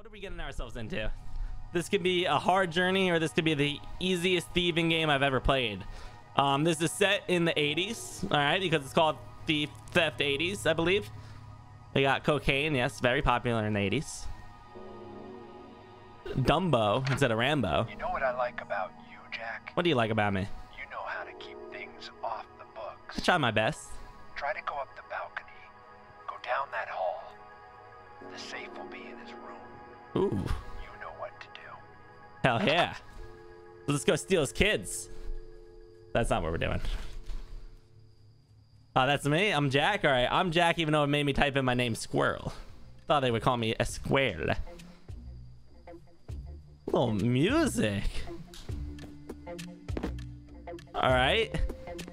What are we getting ourselves into? This could be a hard journey, or this could be the easiest thieving game I've ever played. This is set in the 80s, all right, because it's called The Theft 80s, I believe. They got cocaine, yes, very popular in the 80s. Dumbo instead of Rambo. You know what I like about you, Jack? What do you like about me? You know how to keep things off the books. I try my best. Try to go up the balcony. Go down that hall. The safe will be in his room. Ooh. You know what to do. Hell yeah. Let's go steal his kids. That's not what we're doing. Oh, that's me? I'm Jack? Alright, I'm Jack, even though it made me type in my name Squirrel. Thought they would call me a squirrel. Little music. Alright.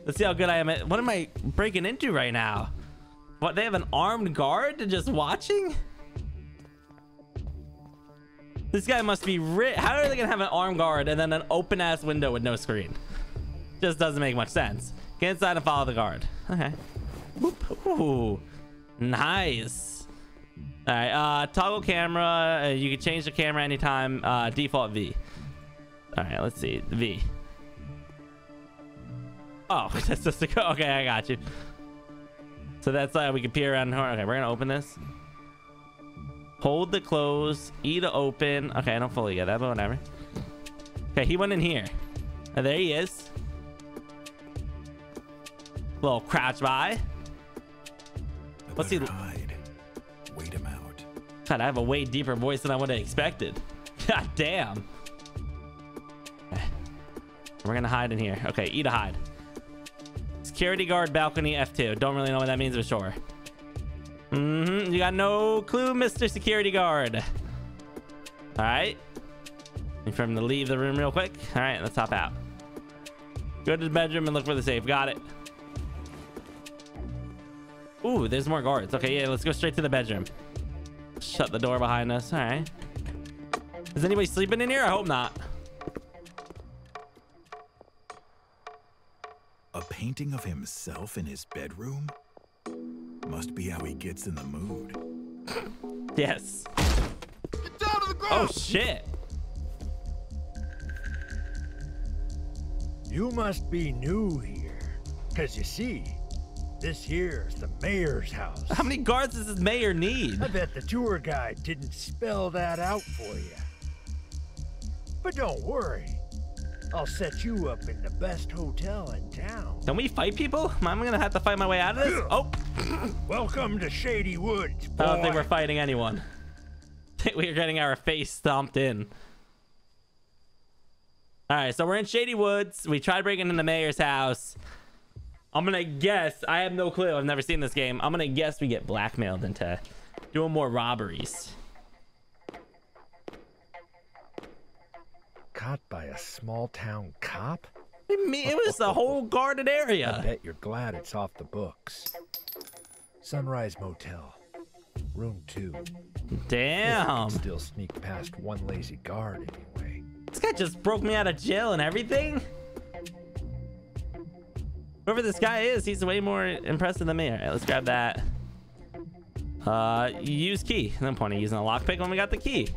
Let's see how good I am at... What am I breaking into right now? What, they have an armed guard just watching? This guy must be rich. How are they gonna have an armed guard and then an open ass window with no screen? Just doesn't make much sense. Get inside and follow the guard. Okay. Boop. Ooh. Nice. All right. Toggle camera. You can change the camera anytime. Default V. All right. Let's see. V. Oh, that's just a go. Okay, I got you. So that's like we can peer around. Okay, we're gonna open this. Hold the close. E to open. Okay, I don't fully get that, but whatever. Okay, he went in here. Oh, there he is. Little crouch by. Let's see. Wait him out. God, I have a way deeper voice than I would have expected. God damn. Okay. We're gonna hide in here. Okay, E to hide. Security guard balcony F2. Don't really know what that means, but sure. Mm-hmm. You got no clue, Mr. Security Guard. All right. For him to leave the room real quick. All right, let's hop out. Go to the bedroom and look for the safe. Got it. Ooh, there's more guards. Okay, yeah, let's go straight to the bedroom. Shut the door behind us. All right. Is anybody sleeping in here? I hope not. A painting of himself in his bedroom? Must be how he gets in the mood. Yes. Get down to the ground! Oh, shit. You must be new here. Because you see, this here's the mayor's house. How many guards does this mayor need? I bet the tour guide didn't spell that out for you. But don't worry. I'll set you up in the best hotel in town. Can we fight people? Am I gonna have to fight my way out of this? Oh. Welcome to Shady Woods, boy. I don't think we're fighting anyone. I think we're getting our face stomped in. All right, so we're in Shady Woods. We tried breaking into the mayor's house. I'm gonna guess. I have no clue. I've never seen this game. I'm gonna guess we get blackmailed into doing more robberies. Caught by a small town cop? I mean, it was the whole guarded area. I bet you're glad it's off the books. Sunrise Motel, room 2. Damn. Still sneak past one lazy guard anyway. This guy just broke me out of jail and everything. Whoever this guy is, he's way more impressive than me. All right, let's grab that. Use key. No point in using a lockpick when we got the key.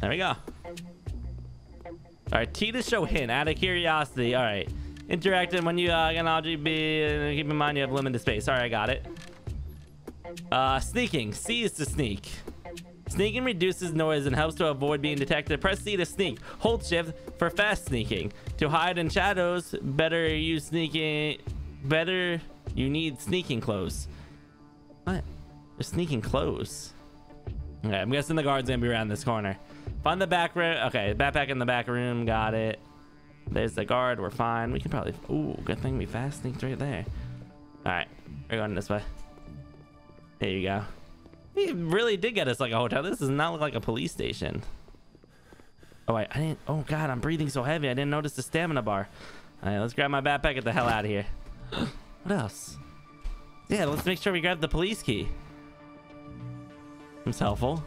There we go. All right, T to show hint, out of curiosity. All right, interacting when you can object be, keep in mind you have limited space. All right, I got it. Sneaking, C is to sneak. Sneaking reduces noise and helps to avoid being detected. Press C to sneak, hold shift for fast sneaking. To hide in shadows, better you need sneaking clothes. What? They're sneaking clothes. Okay, I'm guessing the guard's gonna be around this corner. Find the back room. Okay, backpack in the back room. Got it. There's the guard. We're fine. We can probably... Ooh, good thing we fast sneaked right there. All right, we're going this way. There you go. He really did get us like a hotel. This does not look like a police station. Oh, wait, I didn't... Oh, God, I'm breathing so heavy. I didn't notice the stamina bar. All right, let's grab my backpack. Get the hell out of here. What else? Yeah, let's make sure we grab the police key. It's helpful.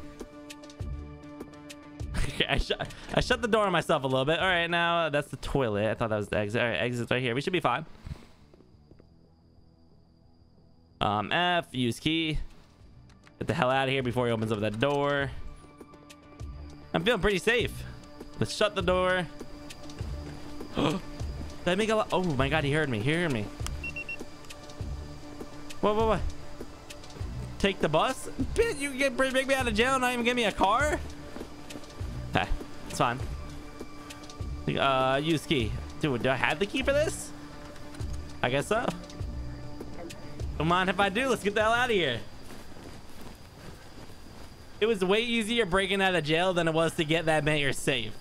Okay, I shut the door on myself a little bit. All right, now that's the toilet. I thought that was the exit. All right, exit's right here. We should be fine. F, use key. Get the hell out of here before he opens up that door. I'm feeling pretty safe. Let's shut the door. Did I make a lot? Oh my god, he heard me. He heard me. Whoa, whoa, whoa. Take the bus? Bitch, you can break me out of jail and not even give me a car? Okay, it's fine. Use key. Dude, do I have the key for this? I guess so. Don't mind if I do. Let's get the hell out of here. It was way easier breaking out of jail than it was to get that mayor safe.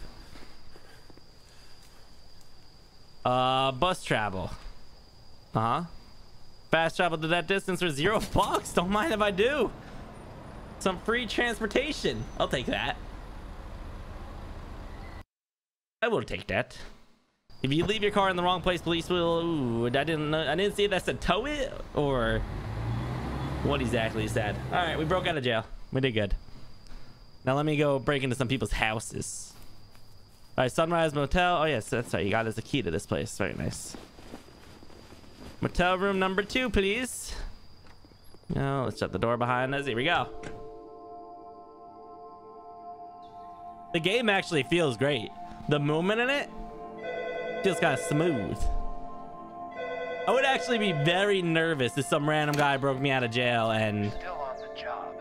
Bus travel. Uh-huh. Fast travel to that distance for $0. Don't mind if I do. Some free transportation. I'll take that. I will take that. If you leave your car in the wrong place, police will... Ooh, I didn't see if that said tow it or what exactly it said. All right, we broke out of jail. We did good. Now let me go break into some people's houses. All right, Sunrise Motel. Oh yes, that's right. You got us the key to this place. Very nice. Motel room number 2, please. No, let's shut the door behind us. Here we go. The game actually feels great. The movement in it feels kind of smooth. I would actually be very nervous if some random guy broke me out of jail and... You're still on the job,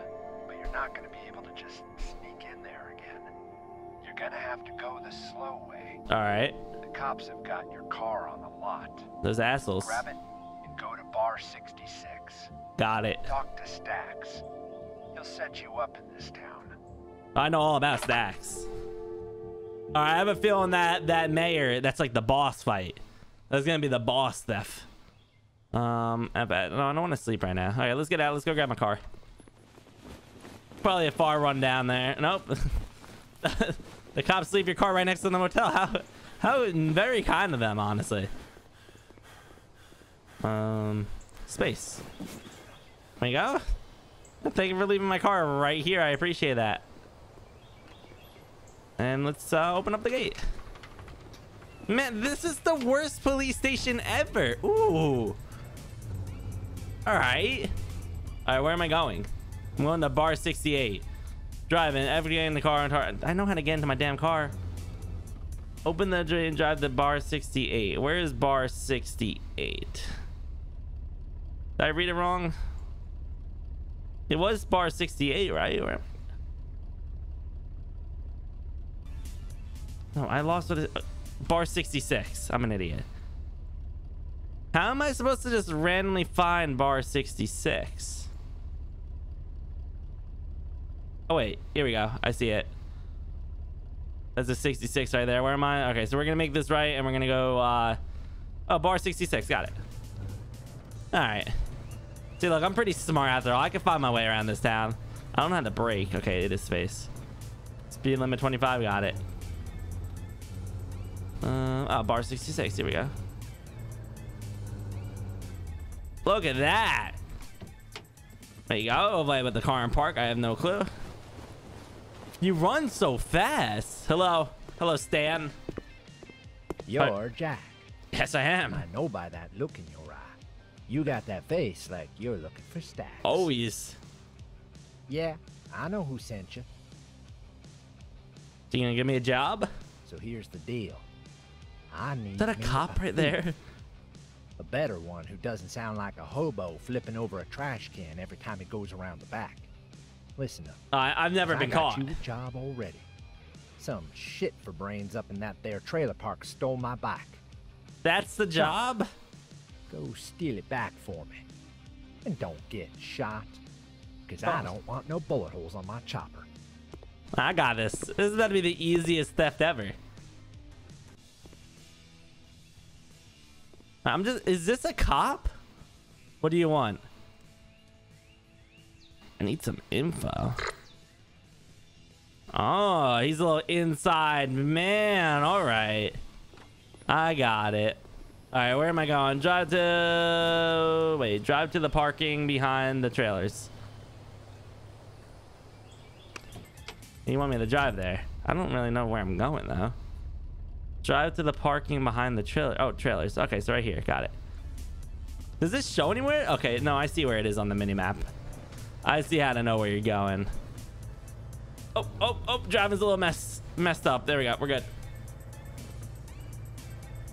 but you're not going to be able to just sneak in there again. You're going to have to go the slow way. All right. The cops have got your car on the lot. Those assholes. Grab it and go to Bar 66. Got it. Talk to Stacks. He'll set you up in this town. I know all about Stacks. All right, I have a feeling that that mayor, that's like the boss fight. That's gonna be the boss theft. No, I don't want to sleep right now. All right, let's get out. Let's go grab my car. Probably a far run down there. Nope. The cops leave your car right next to the motel. How very kind of them, honestly. Space. There you go. Thank you for leaving my car right here. I appreciate that. And let's open up the gate. Man, this is the worst police station ever. Ooh. Alright. Alright, where am I going? I'm going to Bar 68. Driving, every day in the car. I know how to get into my damn car. Open the door and drive to Bar 68. Where is Bar 68? Did I read it wrong? It was Bar 68, right? Or no, I lost what it... Bar 66. I'm an idiot. How am I supposed to just randomly find Bar 66? Oh, wait. Here we go. I see it. That's a 66 right there. Where am I? Okay, so we're going to make this right, and we're going to go... Oh, Bar 66. Got it. All right. See, look, I'm pretty smart after all. I can find my way around this town. I don't know how to brake. Okay, it is space. Speed limit 25. Got it. Oh, Bar 66. Here we go. Look at that. There you go. Over with the car and park. I have no clue. You run so fast. Hello. Hello, Stan. You're Jack. Yes, I am. I know by that look in your eye. You got that face like you're looking for Stacks. Always. Yeah, I know who sent you. So you gonna give me a job? So here's the deal. I need... Is that a cop right there? A better one who doesn't sound like a hobo flipping over a trash can every time he goes around the back. Listen up. I've never been caught. I got you a job already. Some shit for brains up in that there trailer park stole my bike. That's the job? Go steal it back for me. And don't get shot. Because I don't want no bullet holes on my chopper. I got this. This is about to be the easiest theft ever. I'm just... Is this a cop? What do you want? I need some info. Oh, he's a little inside man. All right. I got it. All right, where am I going? Drive to... Wait, drive to the parking behind the trailers. You want me to drive there? I don't really know where I'm going, though. Drive to the parking behind the trailer. Oh, trailers. Okay, so right here. Got it. Does this show anywhere? Okay, no, I see where it is on the minimap. I see how to know where you're going. Oh, driving's a little messed up. There we go. We're good.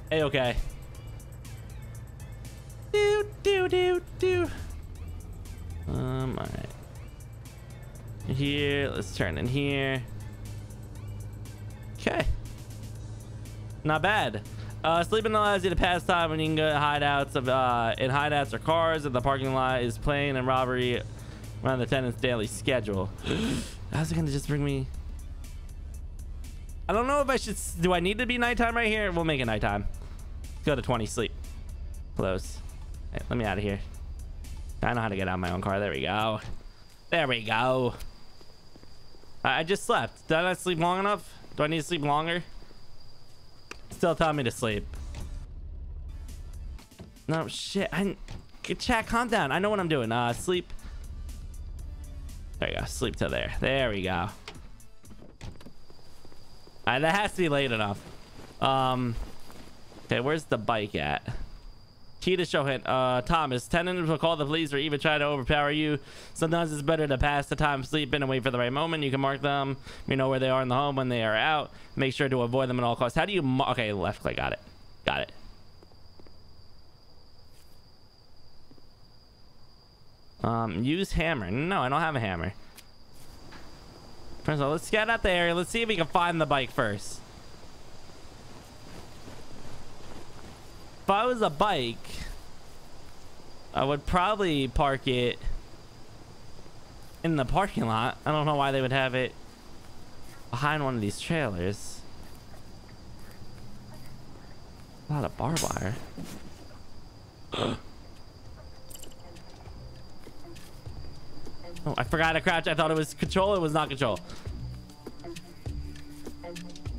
Hey, okay. All right. Here, let's turn in here. Okay. Not bad. Sleeping allows you to pass time when you can go to hideouts of in hideouts or cars if the parking lot is playing and robbery around the tenant's daily schedule. How's it gonna just bring me? I don't know if I should. Do I need to be nighttime right here? We'll make it nighttime. Let's go to 20. Sleep. Close. Right, let me out of here. I know how to get out of my own car. There we go. There we go. I just slept. Did I not sleep long enough? Do I need to sleep longer? Still telling me to sleep. No shit. Chat, calm down. I know what I'm doing. Sleep. There you go. Sleep till there. There we go. Alright, that has to be late enough. Okay, where's the bike at? Key to show hint. Thomas, tenants will call the police or even try to overpower you. Sometimes it's better to pass the time sleeping and wait for the right moment. You can mark them. You know where they are in the home when they are out. Make sure to avoid them at all costs. How do you mark? Okay, left click. Got it. Got it. Use hammer. No, I don't have a hammer. First of all, let's scout out the area. Let's see if we can find the bike first. If I was a bike, I would probably park it in the parking lot. I don't know why they would have it behind one of these trailers. A lot of barbed wire. Oh, I forgot to crouch. I thought it was control. It was not control.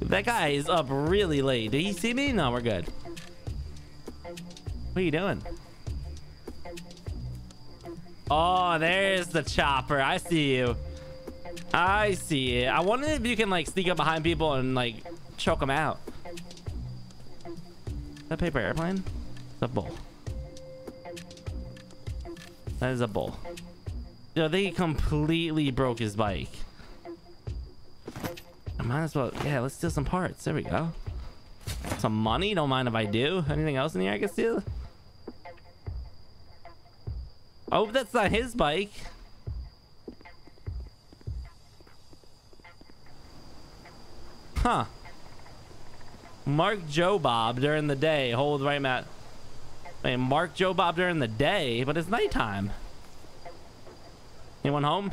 That guy is up really late. Did he see me? No, we're good. What are you doing? Oh, there's the chopper. I see you. I see it. I wonder if you can like sneak up behind people and like choke them out. Is that paper airplane? It's a bull. That is a bull. Yo, they completely broke his bike. I might as well. Yeah, let's steal some parts. There we go. Some money. Don't mind if I do. Anything else in here I can steal? Oh, that's not his bike. Huh. Mark Joe Bob during the day. Hold right, Matt. Wait, Mark Joe Bob during the day, but it's nighttime. Anyone home?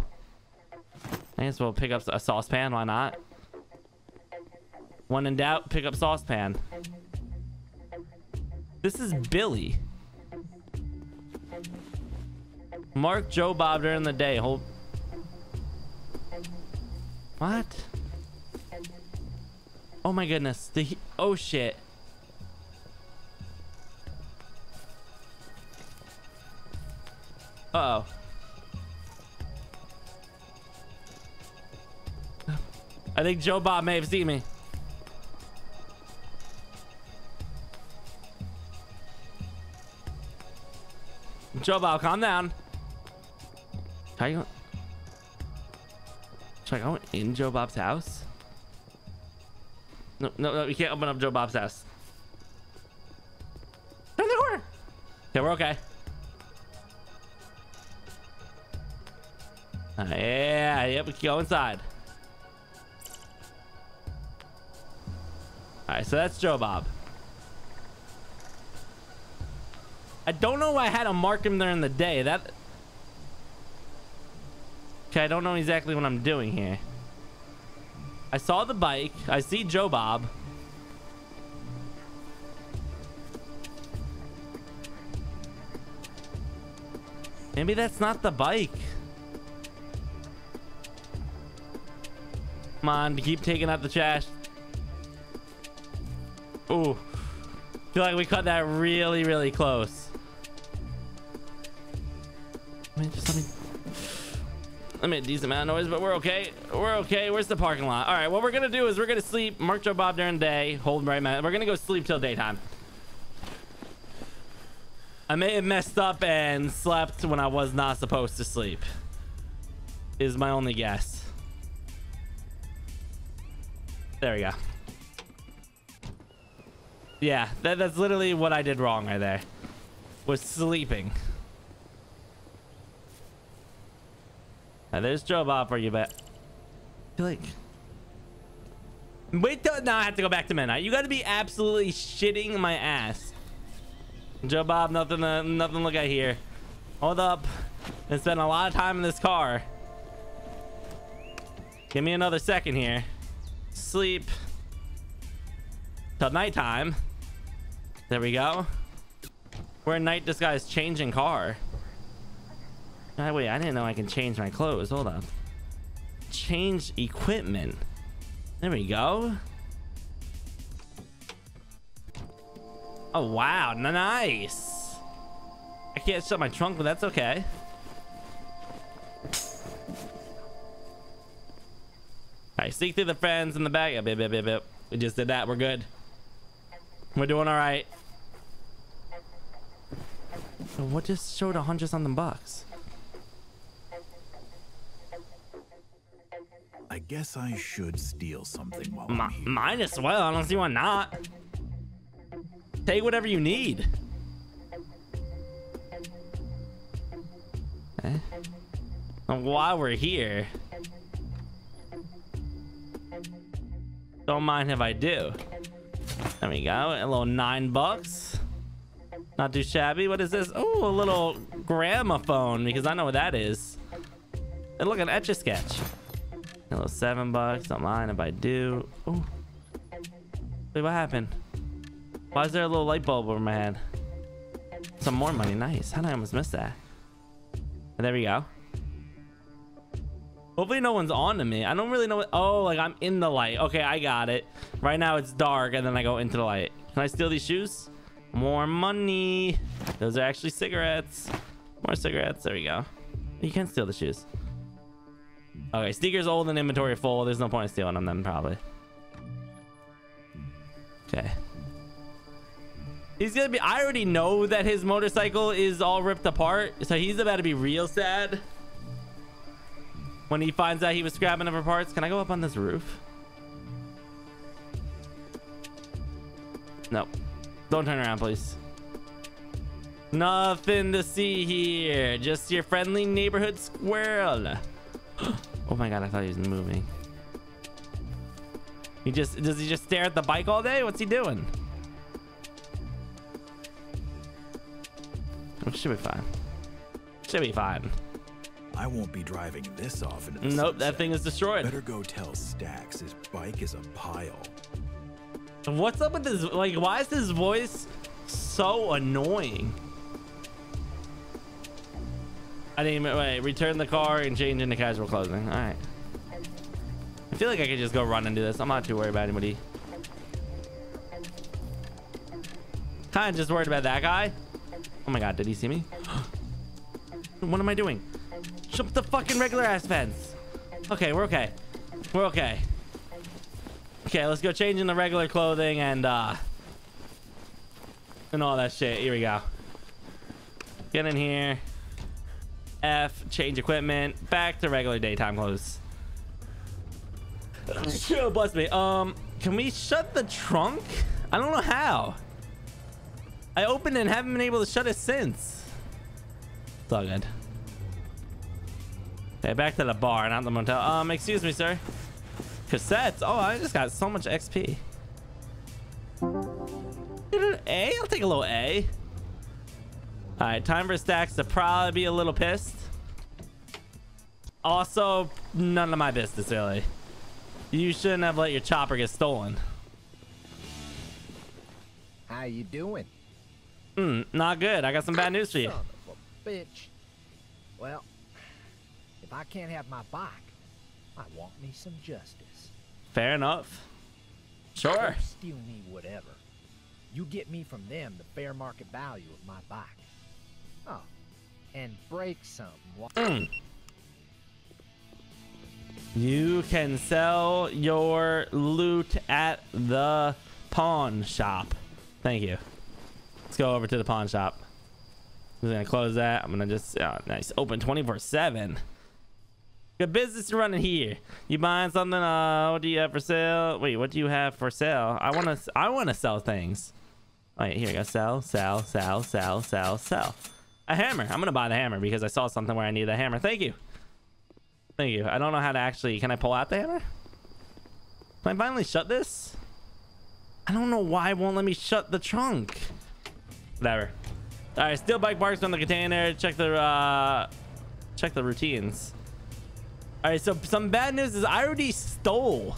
I guess we'll pick up a saucepan. Why not? When in doubt, pick up saucepan. This is Billy. Mark Joe Bob during the day. Hold. What? Oh my goodness. Oh shit. Uh-oh. I think Joe Bob may have seen me. Joe Bob, calm down. How you going? Should I go in Joe Bob's house? No, you can't open up Joe Bob's house. Turn the corner. Okay, we're okay. Yeah, yep, we can go inside. Alright, so that's Joe Bob. I don't know why I had to mark him during the day. That. Okay, I don't know exactly what I'm doing here. I saw the bike. I see Joe Bob. Maybe that's not the bike. Come on, keep taking out the trash. Ooh, feel like we cut that really, really close. I made a decent amount of noise, but we're okay. We're okay. Where's the parking lot? All right, what we're gonna do is we're gonna sleep. Mark Joe Bob during the day. Hold right, man. We're gonna go sleep till daytime. I may have messed up and slept when I was not supposed to sleep. Is my only guess. There we go. Yeah, that's literally what I did wrong right there. Was sleeping. Now, there's Joe Bob for you, but I feel like... Wait till... No, I have to go back to midnight. You gotta be absolutely shitting my ass. Joe Bob, nothing to look at here. Hold up. And spend a lot of time in this car. Give me another second here. Sleep. Till nighttime. There we go. We're in night disguise changing car. Oh, wait, I didn't know I can change my clothes. Hold up. Change equipment. There we go. Oh, wow. Nice. I can't shut my trunk, but that's okay. Alright, sneak through the friends in the back. We just did that. We're good. We're doing alright. So what just showed $100-something bucks? I guess I should steal something while I'm here. Might as well. I don't see why not. Take whatever you need. Okay. And while we're here, don't mind if I do. There we go. A little $9. Not too shabby. What is this? Oh, a little gramophone, because I know what that is. And look, an Etch-a-Sketch. A little $7. Don't mind if I do. Oh, wait, what happened? Why is there a little light bulb over my head? Some more money. Nice. How did I almost miss that? And there we go. Hopefully no one's on to me. I don't really know what... Oh, like I'm in the light. Okay, I got it. Right now it's dark and then I go into the light. Can I steal these shoes? More money. Those are actually cigarettes. More cigarettes. There we go. You can steal the shoes. Okay, sneakers old and inventory full. There's no point in stealing them then, probably. Okay. He's gonna be... I already know that his motorcycle is all ripped apart, so he's about to be real sad when he finds out he was scrapping other parts. Can I go up on this roof? No. Don't turn around, please. Nothing to see here. Just your friendly neighborhood squirrel. Oh my god, I thought he was moving. He just... Does he just stare at the bike all day? What's he doing? Oh, should be fine. Should be fine. I won't be driving this off into the sunset. Nope, that thing is destroyed. Better go tell Stacks his bike is a pile. What's up with this? Like, why is his voice so annoying? I didn't even... Wait, return the car and change into casual clothing. All right. I feel like I could just go run and do this. I'm not too worried about anybody. Kind of just worried about that guy. Oh my god, did he see me? What am I doing? Jump the fucking regular ass fence. Okay, we're okay. We're okay. Okay, let's go change in the regular clothing and all that shit. Here we go. Get in here. F, change equipment, back to regular daytime clothes. Oh, bless me. Can we shut the trunk? I don't know how. I opened it and haven't been able to shut it since. It's all good. Okay, back to the bar, not the motel. Excuse me, sir. Cassettes. Oh, I just got so much XP. A? I'll take a little A. All right, time for Stacks to probably be a little pissed. Also, none of my business, really. You shouldn't have let your chopper get stolen. How you doing? Not good. I got some bad news for you. Son of a bitch. Well, if I can't have my bike, I want me some justice. Fair enough. Sure. You steal me whatever. You get me from them the fair market value of my bike. Oh, and break something. You can sell your loot at the pawn shop. Thank you. Let's go over to the pawn shop. I'm just gonna close that. I'm gonna just... Oh, nice. Open 24/7. Good business running here. You buying something? What do you have for sale? Wait, what do you have for sale? I wanna sell things. All right, here we go. Sell, sell, sell, sell, sell, sell. A hammer. I'm gonna buy the hammer because I saw something where I needed a hammer. Thank you. Thank you. I don't know how to actually. Can I pull out the hammer? Can I finally shut this? I don't know why it won't let me shut the trunk. Whatever. All right, steel bike marks on the container. Check the routines. All right, so some bad news is I already stole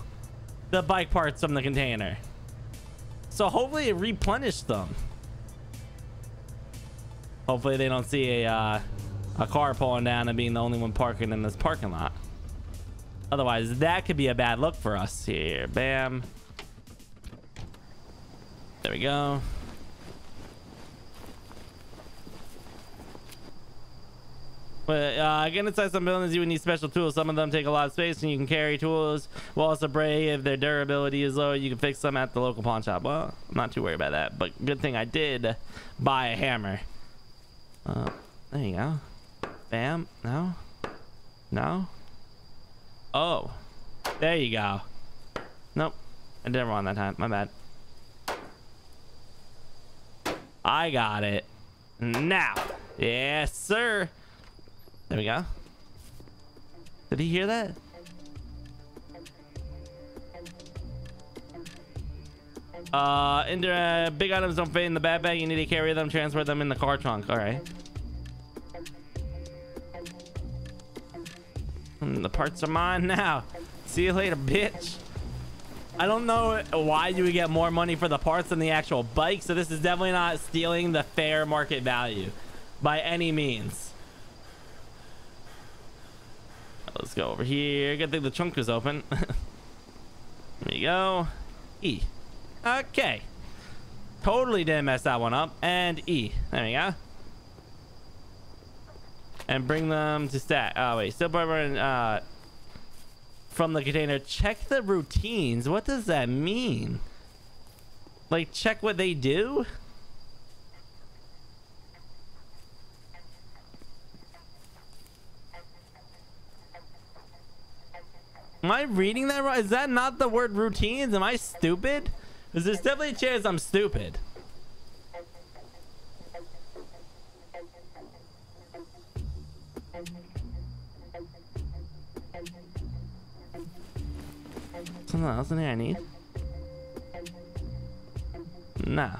the bike parts from the container. So hopefully it replenished them. Hopefully they don't see a car pulling down and being the only one parking in this parking lot. Otherwise, that could be a bad look for us here. Bam. There we go. But again, inside some buildings, you would need special tools. Some of them take a lot of space, and you can carry tools. While it's a break, if their durability is low, you can fix them at the local pawn shop. Well, I'm not too worried about that, but good thing I did buy a hammer. There you go. Bam. No. No. Oh. There you go. Nope. I did it wrong that time. My bad. I got it. Now. Yes, sir. There we go. Did he hear that? Big items don't fit in the bad bag. You need to carry them, transport them in the car trunk. All right. The parts are mine now. See you later, bitch. I don't know why you would get more money for the parts than the actual bike. So this is definitely not stealing the fair market value by any means. Let's go over here. Good thing the trunk is open. There you go. E. Okay. Totally didn't mess that one up. And E. There we go. And bring them to stack. Oh, wait. Still burning from the container. Check the routines. What does that mean? Like, check what they do? Am I reading that right? Is that not the word routines? Am I stupid? Because there's definitely a chance I'm stupid. Something else in here I need? Nah.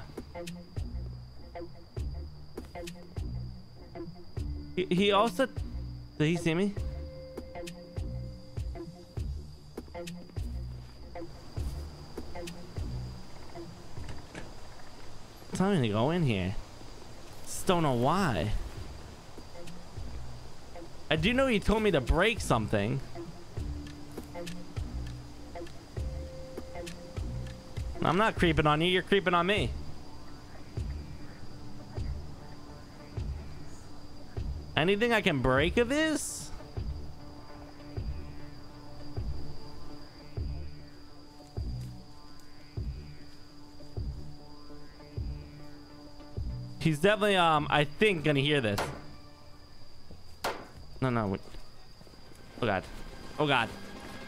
He also... Did he see me? Telling me to go in here. Just don't know why. I do know he told me to break something. I'm not creeping on you. You're creeping on me. Anything I can break of this? He's definitely, I think, gonna hear this. No, no. Wait. Oh, God. Oh, God.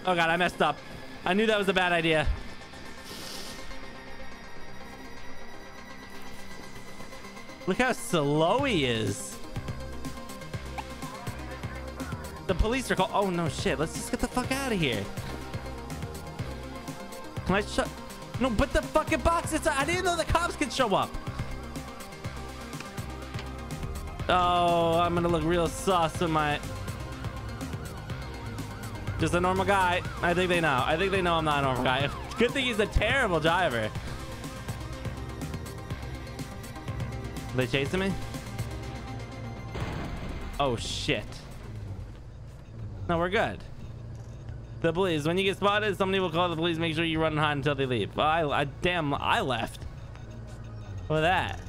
Oh, God, I messed up. I knew that was a bad idea. Look how slow he is. The police are called. Oh, no, shit. Let's just get the fuck out of here. Can I shut? No, but the fucking box. It's, I didn't know the cops could show up. Oh, I'm gonna look real sus in my... Just a normal guy. I think they know. I think they know I'm not a normal guy. Good thing he's a terrible driver. Are they chasing me? Oh, shit. No, we're good. The police. When you get spotted, somebody will call the police. Make sure you run and hide until they leave. Well, I left. For that.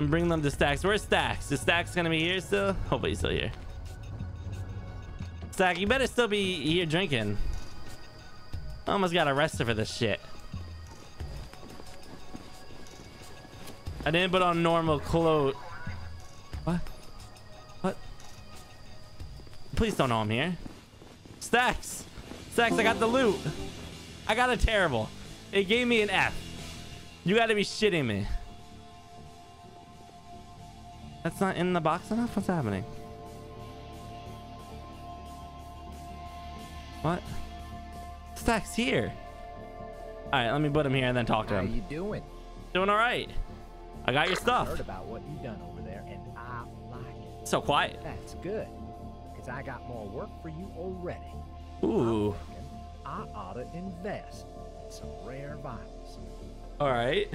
And bring them to Stacks. Where's Stacks? Is Stacks gonna be here still? Hopefully he's still here. Stack, you better still be here drinking. I almost got arrested for this shit. I didn't put on normal clothes. What? What? Please don't know I'm here. Stacks! Stacks, I got the loot. I got a terrible. It gave me an F. You gotta be shitting me. That's not in the box enough? What's happening? What? Stacks here. Alright, let me put him here and then talk to him. How you doing? Doing alright. I got your stuff. I heard about what you done over there and I like it. So quiet. That's good. Because I got more work for you already. Ooh. I ought to invest in some rare vinyls. Alright.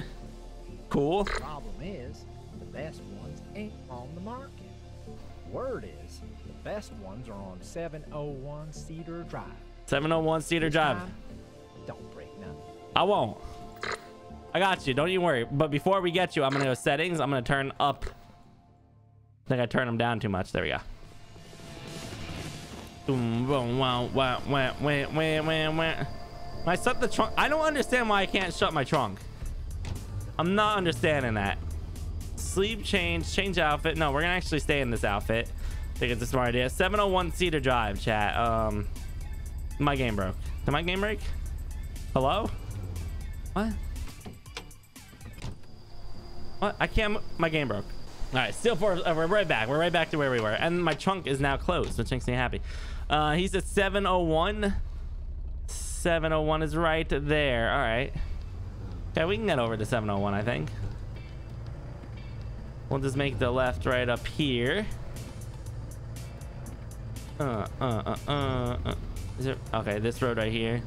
Cool. The problem is, the best ones ain't on the market. Word is, the best ones are on 701 Cedar Drive. 701 Cedar Drive. Don't break nothing. I won't. I got you. Don't you worry. But before we get you, I'm going to go settings. I'm going to turn up. I think I turned them down too much. There we go. I shut the trunk. I don't understand why I can't shut my trunk. I'm not understanding that. Sleep change outfit. No, we're going to actually stay in this outfit. I think it's a smart idea. 701 Cedar Drive, chat. My game broke. Did my game break? Hello? What? What? I can't. My game broke. All right, still for. We're right back. We're right back to where we were, and my trunk is now closed, which makes me happy. He's at 701. 701 is right there. All right. Okay, we can get over to 701. I think. We'll just make the left right up here. Is there, okay, this road right here.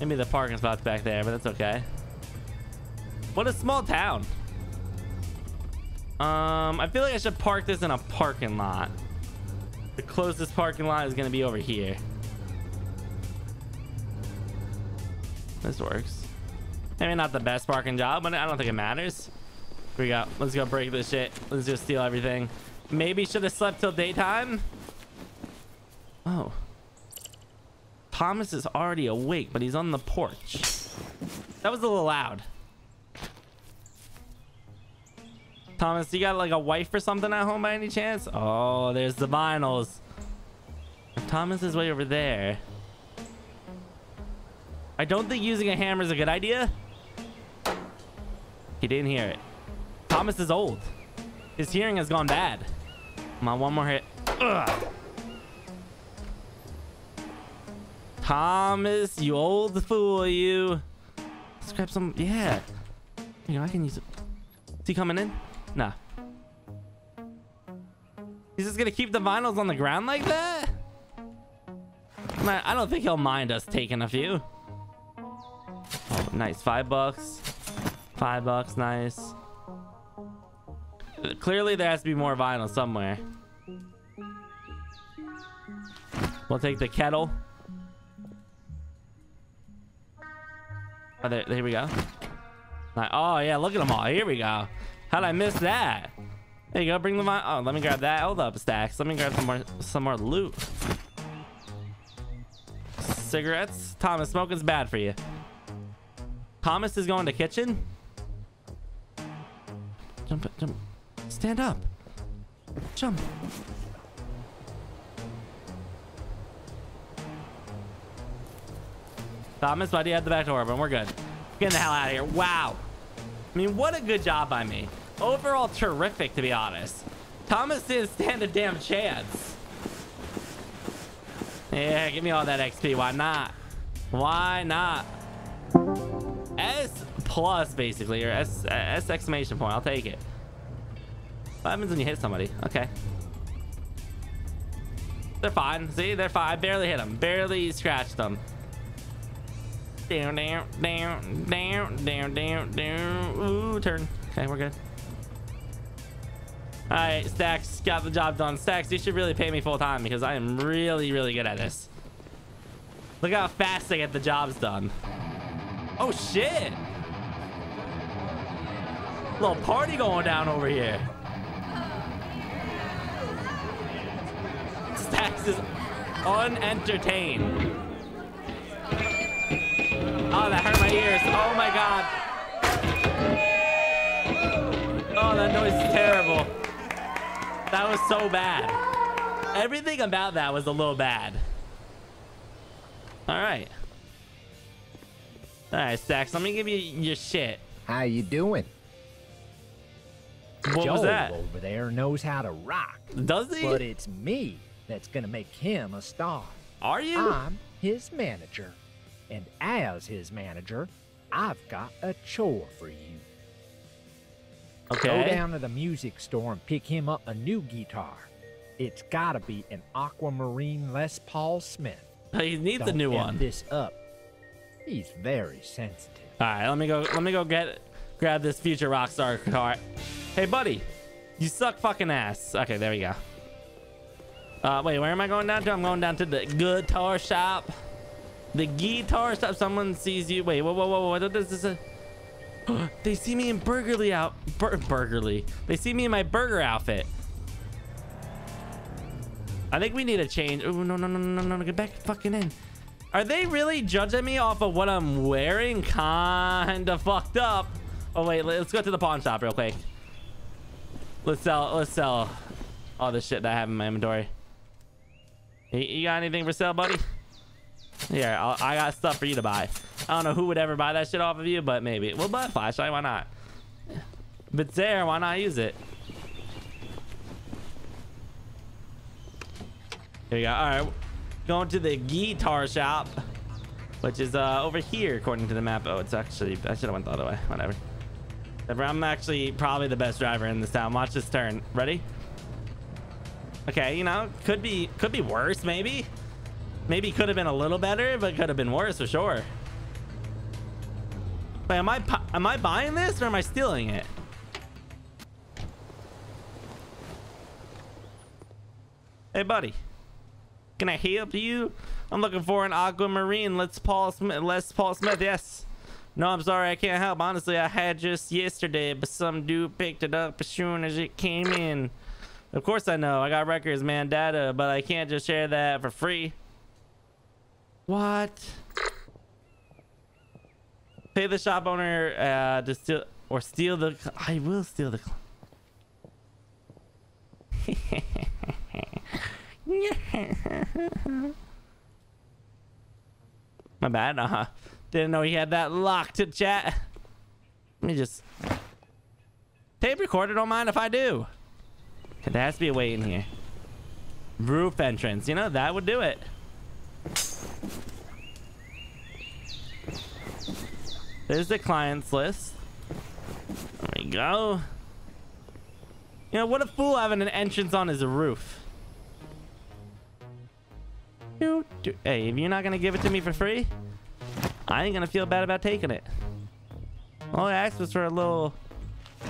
Maybe the parking spot's back there, but that's okay. What a small town. I feel like I should park this in a parking lot. The closest parking lot is gonna be over here. This works. Maybe not the best parking job, but I don't think it matters. Here we go. Let's go break this shit. Let's just steal everything. Maybe should have slept till daytime. Oh. Thomas is already awake, but he's on the porch. That was a little loud. Thomas, you got like a wife or something at home by any chance? Oh, there's the vinyls. Thomas is way over there. I don't think using a hammer is a good idea. He didn't hear it. Thomas is old. His hearing has gone bad. Come on, one more hit. Ugh. Thomas, you old fool, you. Let's grab some. Yeah. You know, I can use it. Is he coming in? Nah. He's just gonna keep the vinyls on the ground like that? Man, I don't think he'll mind us taking a few. Oh, nice. $5. $5, nice. Clearly, there has to be more vinyl somewhere. We'll take the kettle. Oh, there, here we go. Like, oh, yeah, look at them all. Here we go. How'd I miss that? There you go. Bring them on. Oh, let me grab that. Hold up, Stacks. Let me grab some more loot. Cigarettes. Thomas, smoking's bad for you. Thomas is going to kitchen. Jump. Stand up. Jump. Thomas, buddy, at the back door, but we're good. Getting the hell out of here. Wow. I mean, what a good job by me. Overall, terrific, to be honest. Thomas didn't stand a damn chance. Yeah, give me all that XP. Why not? Why not? S plus, basically, or S exclamation point. I'll take it. What happens when you hit somebody? Okay. They're fine. See, they're fine. I barely hit them. Barely scratched them. Down. Ooh, turn. Okay, we're good. All right, Stacks got the job done. Stacks, you should really pay me full time because I am really, really good at this. Look how fast I get the jobs done. Oh, shit. Little party going down over here. Stacks is unentertained. Oh, that hurt my ears. Oh, my God. Oh, that noise is terrible. That was so bad. Everything about that was a little bad. Alright. Alright, Stacks, let me give you your shit. How you doing? What Joel was that? Over there knows how to rock. Does he? But it's me that's gonna make him a star. Are you? I'm his manager. And as his manager, I've got a chore for you. Okay. Go down to the music store and pick him up a new guitar. It's gotta be an aquamarine Les Paul Smith. He needs a new one. Don't this up. He's very sensitive. All right, let me go grab this future rock star guitar. Hey, buddy, you suck fucking ass. Okay, there we go. Wait, where am I going down to? I'm going down to the guitar shop. The guitar shop. Someone sees you. Wait, whoa. This is a... They see me in burgerly out... Burgerly. They see me in my burger outfit. I think we need a change. Oh, no. Get back fucking in. Are they really judging me off of what I'm wearing? Kinda fucked up. Oh, wait, let's go to the pawn shop real quick. Let's sell all this shit that I have in my inventory. You got anything for sale, buddy? Yeah, I got stuff for you to buy. I don't know who would ever buy that shit off of you, but maybe. We'll buy a flashlight, why not? But there, why not use it? Here we go. All right, going to the guitar shop, which is over here according to the map. Oh, it's actually... I should have went the other way. Whatever. I'm actually probably the best driver in this town. Watch this turn. Ready? Okay, you know, could be worse, maybe. Maybe could have been a little better, but could have been worse for sure. Wait, am I buying this or am I stealing it? Hey, buddy. Can I help you? I'm looking for an aquamarine. Les Paul Smith. Yes. No, I'm sorry. I can't help. Honestly, I had just yesterday, but some dude picked it up as soon as it came in. Of course I know. I got records, man, data, but I can't just share that for free. What? Pay the shop owner to steal or steal the... I will steal the... My bad. Didn't know he had that locked to chat. Let me just... Tape recorder, don't mind if I do. There has to be a way in here. Roof entrance. You know, that would do it. There's the clients list. There we go. You know, what a fool having an entrance on his roof. Hey, if you're not gonna give it to me for free, I ain't gonna feel bad about taking it. All I asked was for a little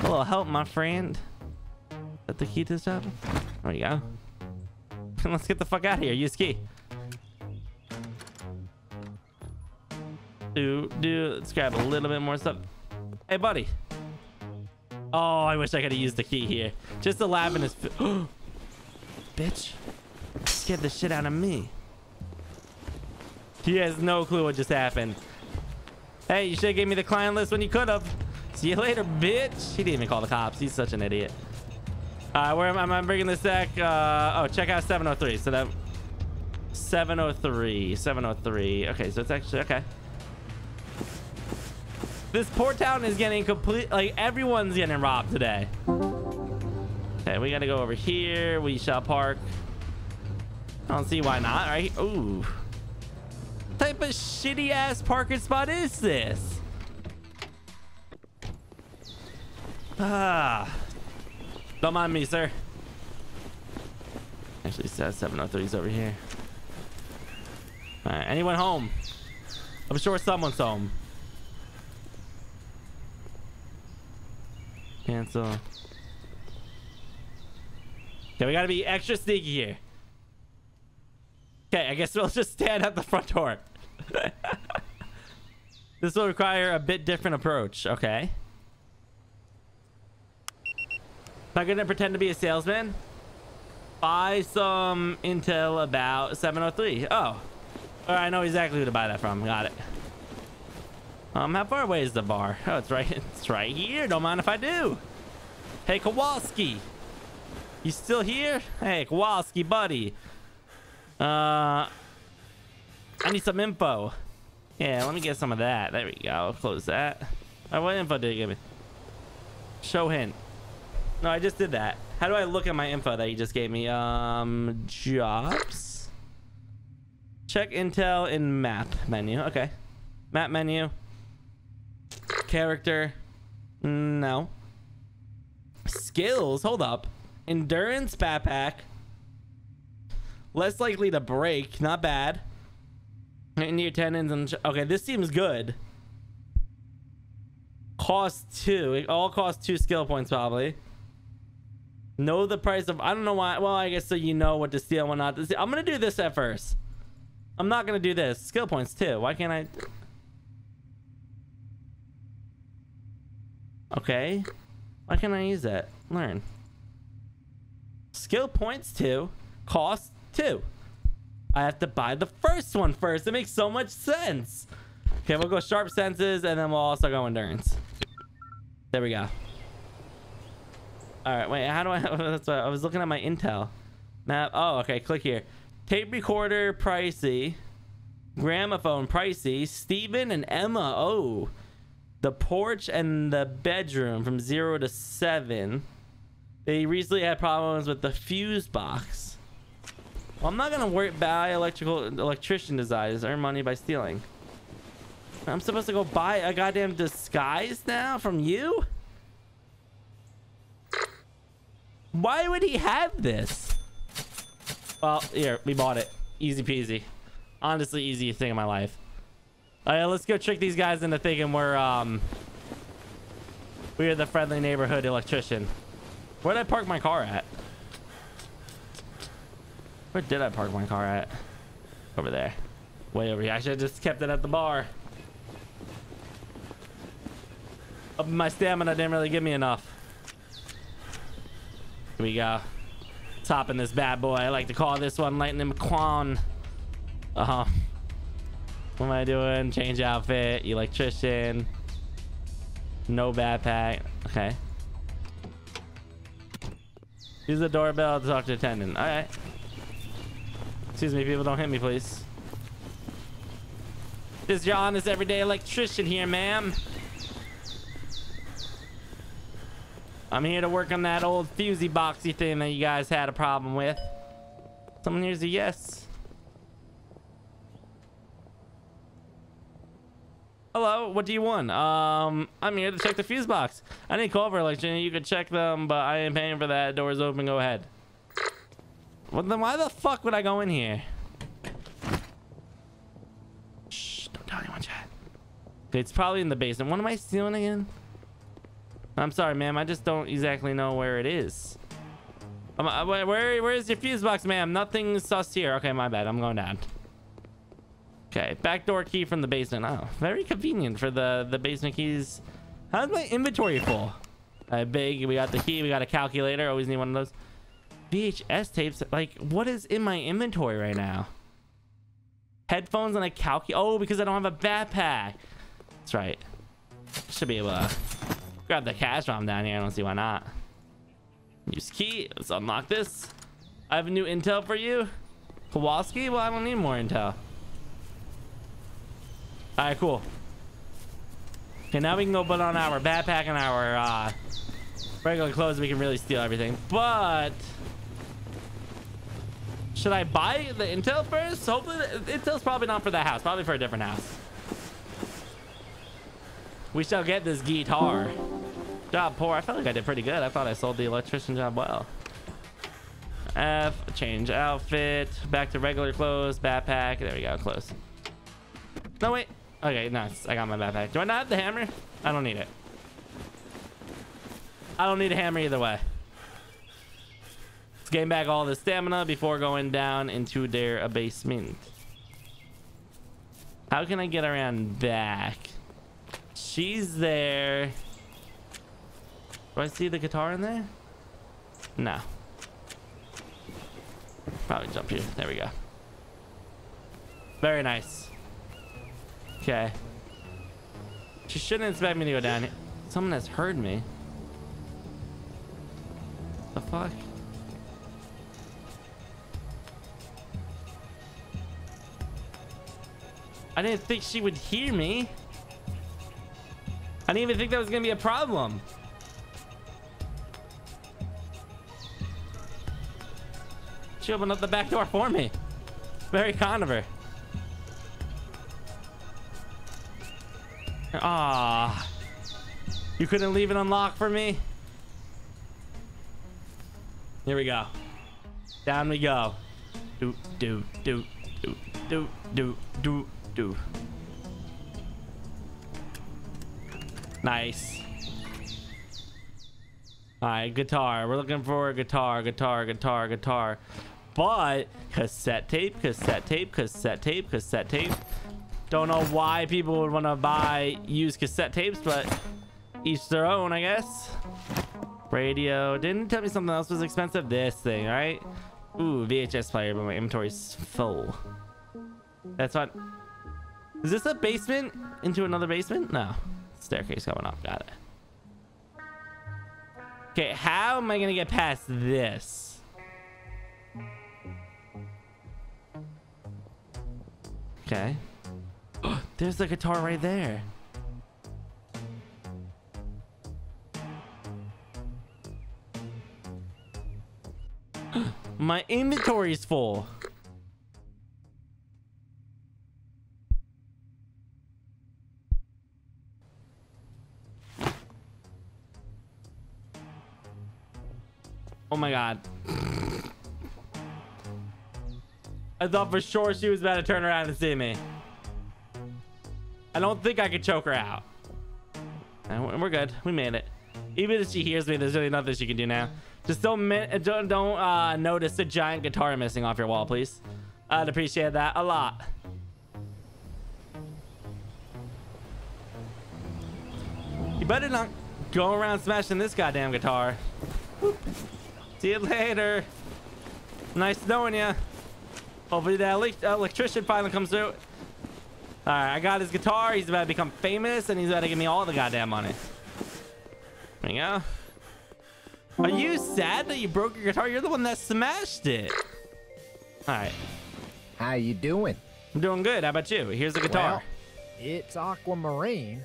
help, my friend. Is that the key to this job? There you go. Let's get the fuck out of here. Use key. Let's grab a little bit more stuff. Hey, buddy. Oh, I wish I could have used the key here. Just the lab in his... Bitch. Scared the shit out of me. He has no clue what just happened. Hey, you should have gave me the client list when you could have. See you later, bitch. He didn't even call the cops. He's such an idiot. Where am I bringing this back? Oh, check out 703. So that... 703. Okay, so it's actually... Okay. This poor town is getting complete... Like, everyone's getting robbed today. Okay, we gotta go over here. We shall park. I don't see why not, right? Ooh. What type of shitty ass parking spot is this? Ah, don't mind me, sir. Actually, 703's over here. All right, anyone home? I'm sure someone's home. Cancel. Okay, we gotta be extra sneaky here. Okay, I guess we'll just stand at the front door. This will require a bit different approach. Okay. Not gonna pretend to be a salesman. Buy some intel about 703. Oh, I know exactly who to buy that from. Got it. How far away is the bar? Oh, it's right here. Don't mind if I do. Hey, Kowalski. You still here? Hey, Kowalski, buddy. I need some info. Yeah, let me get some of that. There we go. Close that. All right, what info did you give me? Show hint. No, I just did that. How do I look at my info that you just gave me? Jobs. Check intel in map menu. Okay. Map menu. Character. No. Skills. Hold up. Endurance backpack. Less likely to break. Not bad. Into your tendons and okay, this seems good. Cost 2. It all costs 2 skill points probably. Know the price of I don't know why. Well, I guess so you know what to steal, what not to steal. I'm gonna do this at first. I'm not gonna do this. Skill points too. Why can't I? Okay. Why can't I use that? Learn. Skill points 2. Cost 2. I have to buy the first one first. It makes so much sense. Okay, we'll go sharp senses and then we'll also go endurance. There we go. All right, wait, how do I, that's what I was looking at my intel map. Oh, okay, click here. Tape recorder, pricey. Gramophone, pricey. Steven and Emma, oh. The porch and the bedroom from 0 to 7. They recently had problems with the fuse box. Well, I'm not gonna worry buy electrician designs. Earn money by stealing. I'm supposed to go buy a goddamn disguise now from you? Why would he have this? Well, here, we bought it. Easy peasy. Honestly, easiest thing in my life. All right, let's go trick these guys into thinking we're the friendly neighborhood electrician. Where did I park my car at? Where did I park my car at? Over there. Way over here. I should have just kept it at the bar. My stamina didn't really give me enough. Here we go. Topping this bad boy. I like to call this one Lightning McQuan. Uh-huh. What am I doing? Change outfit. Electrician. No backpack. Okay. Use the doorbell to talk to attendant. All right. Excuse me, people, don't hit me, please. This is your honest everyday electrician here, ma'am. I'm here to work on that old fusey boxy thing that you guys had a problem with. Someone here's a yes. Hello, what do you want? I'm here to check the fuse box. I didn't call for electrician. You could check them, but I ain't paying for that. Door's open, go ahead. Well, then why the fuck would I go in here? Shh, don't tell anyone, chat. It's probably in the basement. What am I stealing again? I'm sorry, ma'am. I just don't exactly know where it is. Where is your fuse box, ma'am? Nothing sus here. Okay, my bad. I'm going down. Okay, backdoor key from the basement. Oh, very convenient for the basement keys. How's my inventory full? Big. We got the key. We got a calculator. Always need one of those. VHS tapes, like what is in my inventory right now? Headphones and a calculator. Oh, because I don't have a backpack. That's right. Should be able to grab the cash from down here. I don't see why not. Use key. Let's unlock this. I have a new intel for you. Kowalski? Well, I don't need more intel. Alright, cool. Okay, now we can go put on our backpack and our regular clothes. We can really steal everything. But should I buy the intel first? Hopefully the intel's probably not for that house, probably for a different house. We shall get this guitar. Job poor. I felt like I did pretty good. I thought I sold the electrician job well. F, change outfit, back to regular clothes, backpack. There we go, close. No, wait. Okay, nice. I got my backpack. Do I not have the hammer? I don't need it. I don't need a hammer either way. Gain back all the stamina before going down into their basement. How can I get around back? She's there. Do I see the guitar in there? No. Probably jump here. There we go. Very nice. Okay. She shouldn't expect me to go down here. Someone has heard me. The fuck? I didn't think she would hear me. I didn't even think that was gonna be a problem. She opened up the back door for me. Very kind of her. Ah, you couldn't leave it unlocked for me? Here we go. Down we go. Do, do, do, do, do, do, do, do. Nice. All right, guitar. We're looking for a guitar, guitar, guitar, guitar. But cassette tape, cassette tape, cassette tape, cassette tape. Don't know why people would want to buy used cassette tapes, but each their own, I guess. Radio. Didn't tell me something else was expensive. This thing, right? Ooh, VHS player, but my inventory's full. That's what. Is this a basement into another basement? No. Staircase going up. Got it. Okay, how am I going to get past this? Okay. There's the guitar right there. My inventory is full. Oh my God. I thought for sure she was about to turn around and see me. I don't think I could choke her out. And we're good. We made it. Even if she hears me, there's really nothing she can do now. Just don't notice the giant guitar missing off your wall, please. I'd appreciate that a lot. You better not go around smashing this goddamn guitar. Whoop. See you later. Nice knowing you. Hopefully that electrician finally comes through. All right, I got his guitar. He's about to become famous, and he's about to give me all the goddamn money. There you go. Are you sad that you broke your guitar? You're the one that smashed it. All right. How you doing? I'm doing good. How about you? Here's the guitar. Well, it's aquamarine,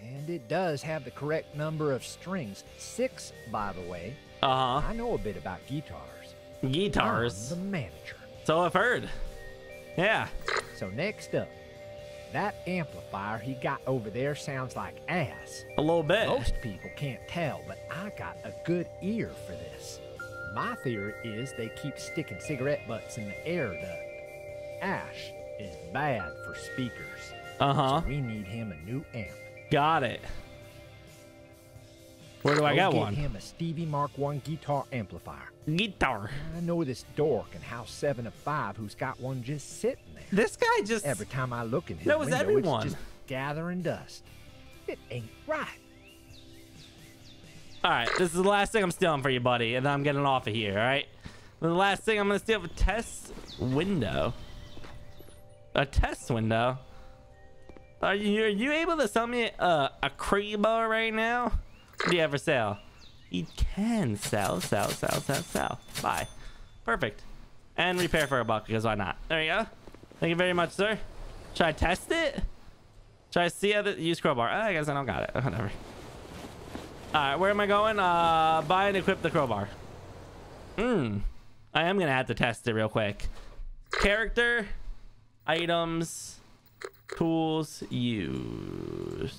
and it does have the correct number of strings. 6, by the way. Uh-huh. I know a bit about guitars. Guitars? I'm the manager. So I've heard. Yeah. So next up. That amplifier he got over there sounds like ass. A little bit. Most people can't tell, but I got a good ear for this. My theory is they keep sticking cigarette butts in the air duct. Ash is bad for speakers. Uh-huh. So we need him a new amp. Got it. Where do I get one? Get him a Stevie Mark 1 guitar amplifier. Guitar. I know this dork in house 7 of 5 who's got one just sitting there. This guy just... Every time I look in his window, everyone. It's just gathering dust. It ain't right. All right, this is the last thing I'm stealing for you, buddy, and I'm getting off of here, all right? The last thing I'm going to steal for test window. A test window? Are you able to sell me a Crebo right now? What do you have for sale? You can sell. Buy. Perfect. And repair for a buck, because why not? There you go. Thank you very much, sir. Should I test it? Should I see how the use crowbar? Oh, I guess I don't got it. Whatever. All right, where am I going? Buy and equip the crowbar. I am going to have to test it real quick. Character, items, tools, use.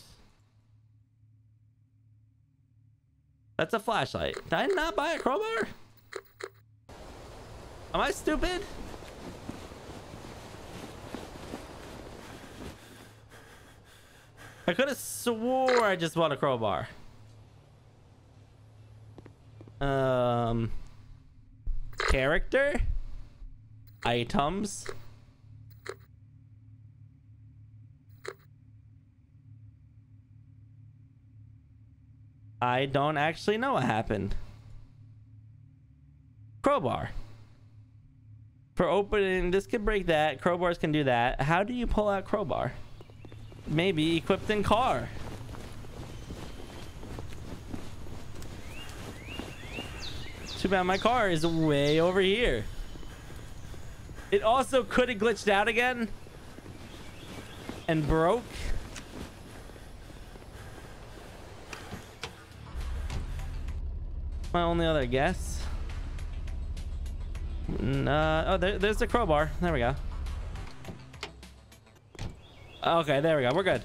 That's a flashlight. Did I not buy a crowbar? Am I stupid? I could have swore I just bought a crowbar. Character, items. I don't actually know what happened. Crowbar. For opening, this could break that. Crowbars can do that. How do you pull out crowbar? Maybe equipped in car. Too bad my car is way over here. It also could have glitched out again. and broke. My only other guess. Oh, there's the crowbar. There we go. Okay, there we go. We're good.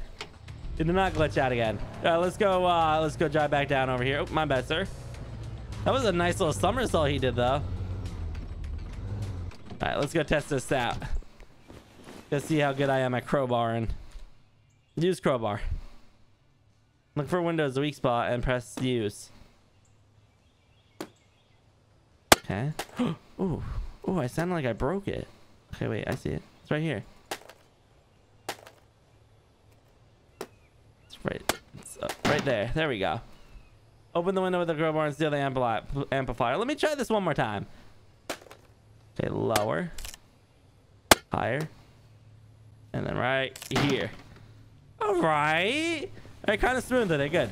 It did not glitch out again. All right, let's go drive back down over here. Oh, my bad, sir. That was a nice little somersault he did, though. All right, let's go test this out. Let's see how good I am at crowbarring. Use crowbar. Look for Windows weak spot and press use. Okay. Ooh. Ooh, I sound like I broke it. Okay, wait, I see it. It's right here. It's right. It's right there. There we go. Open the window with the crowbar and steal the amplifier. Let me try this one more time. Okay, lower. Higher. And then right here. All right. All right, kind of smooth today. Good.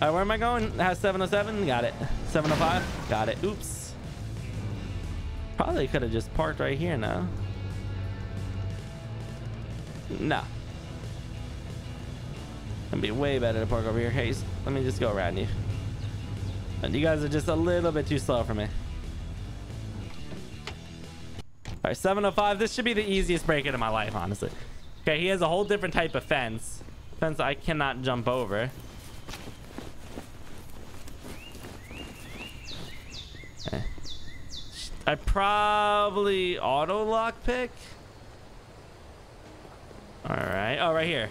All right, where am I going? House 707. Got it. 705. Got it. Oops. Probably could have just parked right here now. No. It'd be way better to park over here. Hey, let me just go around you. And you guys are just a little bit too slow for me. All right, 705. This should be the easiest break-in of my life, honestly. Okay, he has a whole different type of fence. Fence I cannot jump over. Okay. I probably auto lockpick. All right. Oh, right here.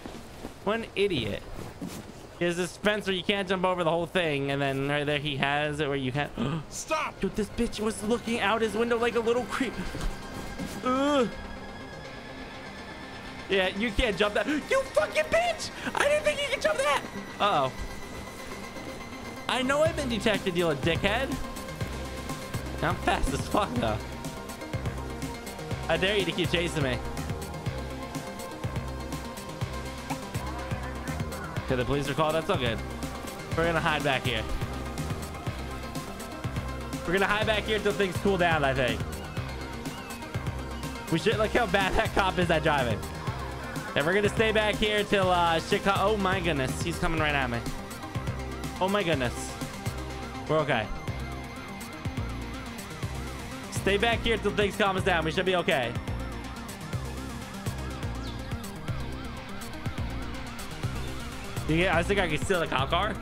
What an idiot. There's this fence where you can't jump over the whole thing, and then right there he has it where you can't. Stop! Dude, this bitch was looking out his window like a little creep. Ugh. Yeah, you can't jump that. You fucking bitch! I didn't think you could jump that. Uh-oh. I know I've been detected, you little dickhead. I'm fast as fuck, though. I dare you to keep chasing me. Okay, the police are called. That's all good. We're gonna hide back here. We're gonna hide back here until things cool down, I think. We should look how bad that cop is at driving. And we're gonna stay back here till shit. Oh my goodness, he's coming right at me. Oh my goodness. We're okay. Stay back here till things calm us down. We should be okay. Yeah, I think I can steal the cop car.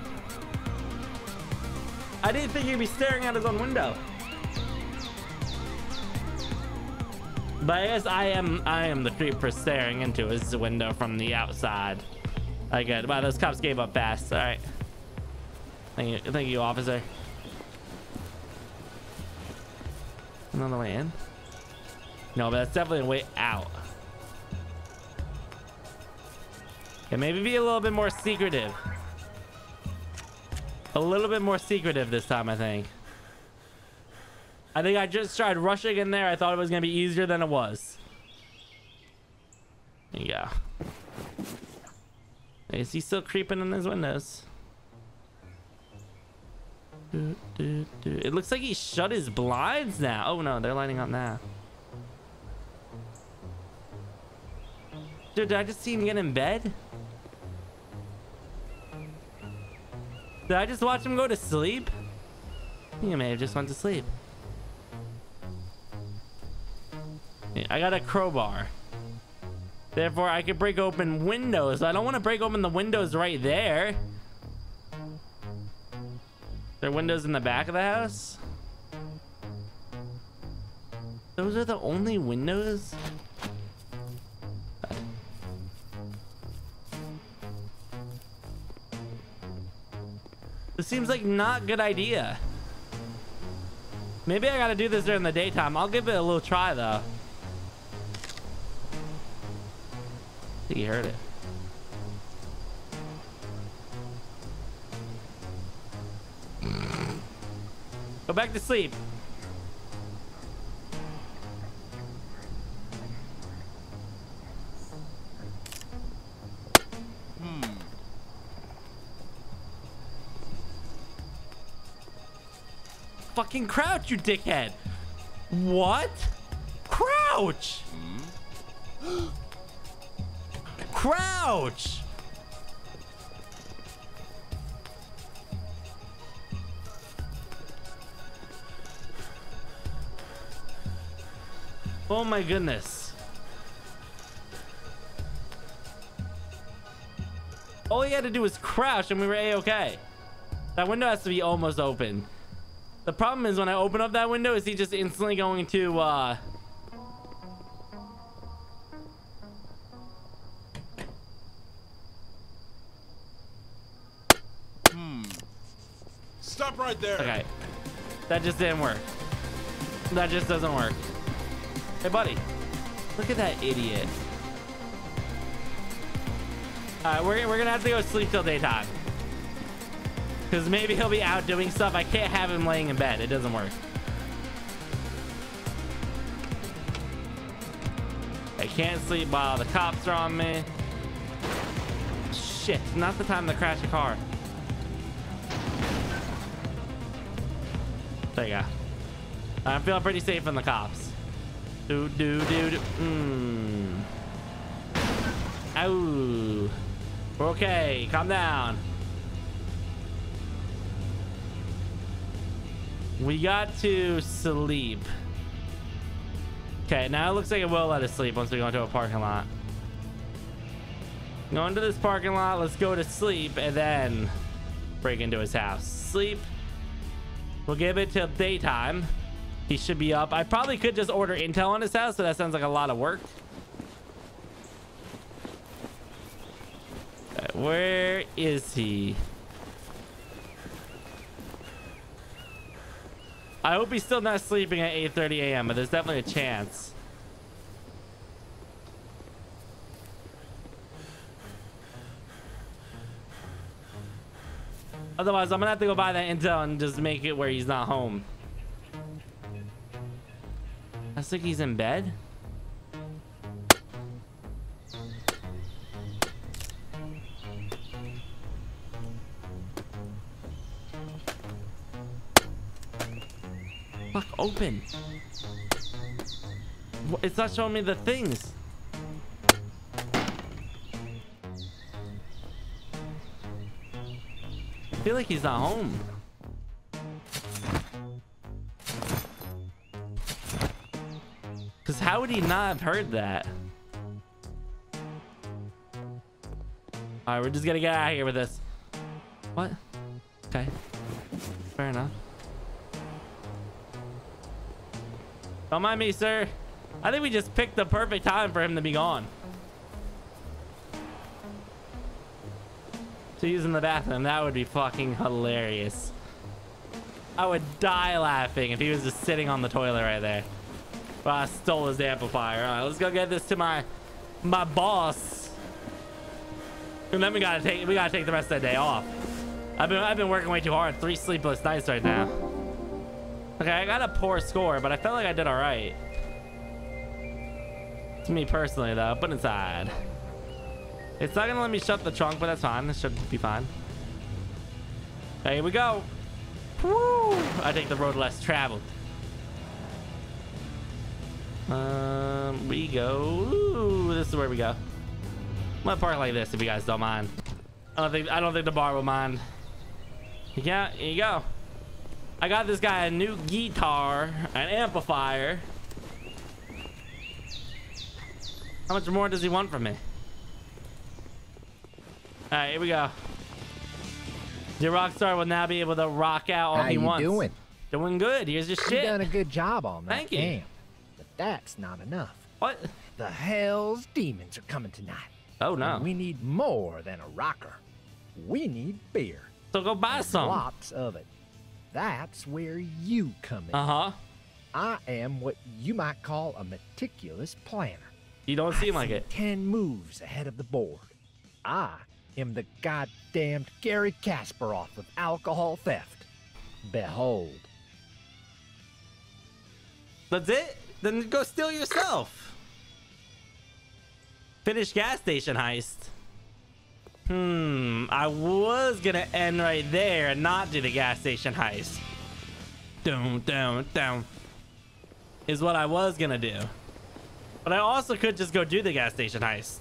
I didn't think he'd be staring out his own window. But I guess I am the creep for staring into his window from the outside. I get it. Wow, those cops gave up fast. All right. Thank you, officer. Another way in? No, but that's definitely a way out. Okay, maybe be a little bit more secretive. A little bit more secretive this time, I think. I think I just tried rushing in there. I thought it was going to be easier than it was. There you go. Is he still creeping in his windows? It looks like he shut his blinds now. Oh no, they're lighting up now. Dude, did I just see him get in bed? Did I just watch him go to sleep? He may have just went to sleep. Yeah, I got a crowbar. Therefore, I could break open windows. I don't want to break open the windows right there. There are windows in the back of the house? Those are the only windows? This seems like not a good idea. Maybe I gotta do this during the daytime. I'll give it a little try though. I think he heard it. Go back to sleep. Fucking crouch, you dickhead. What? Crouch. crouch! Oh my goodness. All he had to do was crouch and we were A-okay. That window has to be almost open. The problem is when I open up that window, is he just instantly going to, Stop right there. Okay. That just didn't work. That just doesn't work. Hey, buddy. Look at that idiot. Alright, we're gonna have to go sleep till daytime. Because maybe he'll be out doing stuff. I can't have him laying in bed. It doesn't work. I can't sleep while the cops are on me. Shit, not the time to crash a car. There you go. I'm feeling pretty safe from the cops. Do. Ow. We're okay. Calm down. We got to sleep. Okay, now it looks like it will let us sleep once we go into a parking lot. Go into this parking lot. Let's go to sleep and then break into his house. Sleep. We'll give it till daytime. He should be up. I probably could just order intel on his house, but that sounds like a lot of work. Where is he? I hope he's still not sleeping at 8:30 a.m., but there's definitely a chance. Otherwise, I'm gonna have to go buy that intel and just make it where he's not home. I think he's in bed. Fuck, open. It's not showing me the things. I feel like he's not home. Because how would he not have heard that? All right, we're just gonna get out of here with this. What? Okay, fair enough. Don't mind me, sir. I think we just picked the perfect time for him to be gone. To use in the bathroom, that would be fucking hilarious. I would die laughing if he was just sitting on the toilet right there. Well, I stole his amplifier. All right, let's go get this to my boss. And then we gotta take the rest of that day off. I've been working way too hard. 3 sleepless nights right now. Okay, I got a poor score, but I felt like I did all right. To me personally, though, but inside. It's not gonna let me shut the trunk, but that's fine. This should be fine. Okay, here we go. Woo! I take the road less traveled. We go. Ooh, this is where we go. I'm gonna park like this if you guys don't mind. I don't think the bar will mind. Yeah, here you go. I got this guy a new guitar, an amplifier. How much more does he want from me? All right, here we go. Your rock star will now be able to rock out all he wants. How you doing? Doing good. Here's your shit. You done a good job on that. Thank you. Damn. That's not enough. What? The hell's demons are coming tonight. Oh, no. And we need more than a rocker. We need beer. So go buy some. Lots of it. That's where you come in. Uh-huh. I am what you might call a meticulous planner. You don't seem like it. 10 moves ahead of the board. I am the goddamned Gary Kasparov of alcohol theft. Behold. That's it? Then go steal yourself. Finish gas station heist. I was gonna end right there and not do the gas station heist. Down is what I was gonna do. But I also could just go do the gas station heist.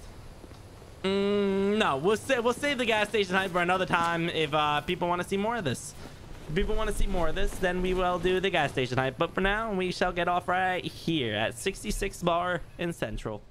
No, we'll save the gas station hype for another time. If people want to see more of this, then we will do the gas station hype. But for now, we shall get off right here at 66 Bar in Central.